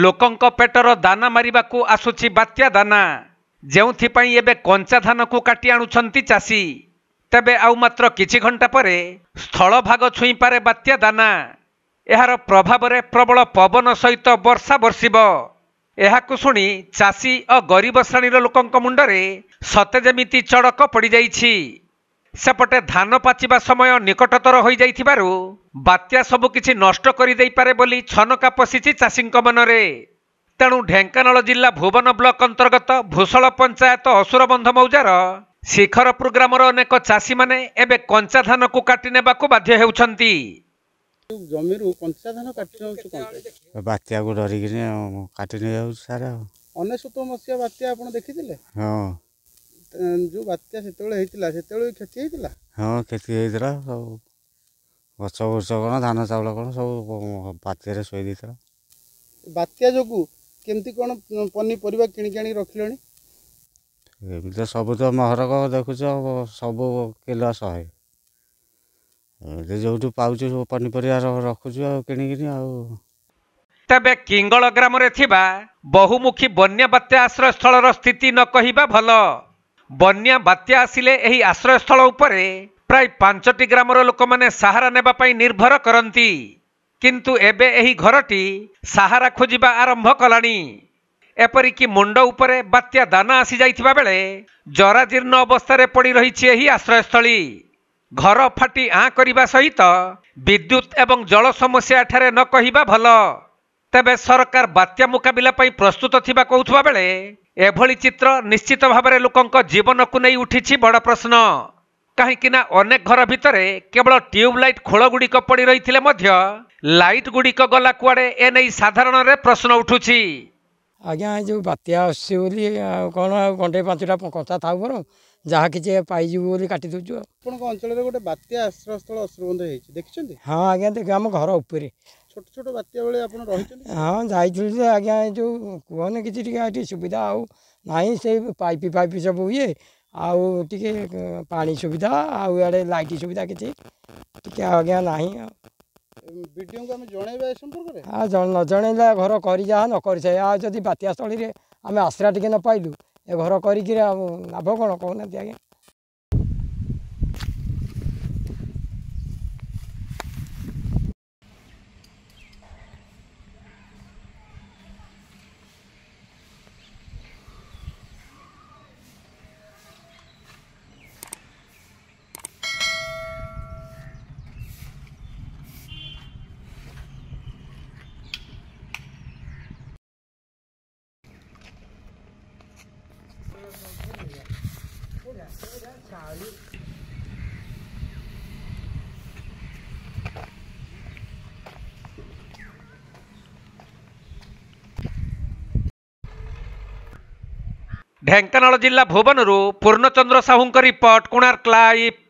लोकंक पेटर दाना मारिबाकू आसुछि बात्या दाना जेउथिपाई एबे कंचा धान को काटी आणुछंती चासी। तेबे आउ मात्र किछि घंटा परे स्थल भाग छुई पारे बात्या दाना। एहार प्रभाव रे प्रबल पवन सहित वर्षा बरसिबो। एहाकु सुनी चासी और गरीब श्रेणीर लोकंक मुंडरे सते जेमिति चड़क पड़ी जाइछि। सेपटे धान पाचिबा समय निकटतर होई जाइथिबारु बात्या सबु किछि नष्ट करि देई पारे बोली छनका पसिछि चासीक मनरे। तेणु ढेंकानाल जिला भुवन ब्लक अंतर्गत भूसळ पंचायत असुरबंध मौजार शिखरपुर ग्रामर अनेक चासी माने एबे कंचा धान को काटि नेबाकू बाध्य हेउछंती। जमीरु कंचा धान काटि नेउछ कोन बात्या को डरि गिने काटि नेउ सारा 19 मसिया बात्या आपण देखि दिले। हां जो बात्या सेतळे हेतिला सेतळे खेती हेतिला। हां खेती हेतिला वर्ष वर्ष कोन धान चावल कोन सब बात्या रे सोई दितला। बात्या जोगु केमती कोन पनीपरिबा किणी किणी रखिलणी एबे तो सब तो महरक देखुछ सब किलो 100 जो पाच पनीपरिया रखुछ किणिकी। तेबे किंगल ग्राम बहुमुखी बन्या बात्या आश्रय स्थल स्थिति न कहिबा भल। बन्या बात्या आसिले एही आश्रय स्थल उपरे प्राय 5टी ग्रामर लोक माने सहारा नेबा पई निर्भर करंती। किंतु एबे एही घरटी सहारा खोजिबा आरंभ कलाणी। एपरिकी मुंड उपरे बात्या दाना आसी जाइथिबा बेले जराजीर्ण अवस्था पड़ी रहीछि एही आश्रय स्थली। घर फाटी आँ करने सहित विद्युत एवं जल समस्या ठारे न कहिबा भल। तेबे सरकार बात्या मुकाबिला पई प्रस्तुत थिबा कहथुबा बेले एभली चित्र निश्चित भाबरे लोकंक जीवन को नहीं उठिछि बड़ प्रश्न। काहेकि ना अनेक घर भितरे केवल ट्यूबलाइट खोल गुड़िक पड़ी रही मध्य लाइट गुड़िक गला कुआडे एने साधारण रे प्रश्न उठुछि। आज्ञा जो बात्या आसी बोली कोन गंडे पांचटा कंचा था बर जहाँ किसी पाइज बोली काटी दूचु। आपको अंचल गोटे बात्या आश्रय स्थल असुरबंध हो देखते? हाँ आज्ञा देख आम घर उपरे छोट छोट बात्या बेले आप रही। हाँ जाइए आज्ञा जो कहने किसी सुविधा आउ ना से पाइप फाइप सब ये आउ टे पा सुविधा आड़े लाइट सुविधा किसी टे आज्ञा ना वीडियो को आम जनवा संपर्क। हाँ न जनला घर कर नक जब बात्या स्थल में आम आश्रय टे न पाइलु ए घर करी लाभ कौन कहना आज्ञा। ढेंकानाल जिला भुवनरू पूर्णचंद्र साहू रिपोर्ट कोणार्क लाइव।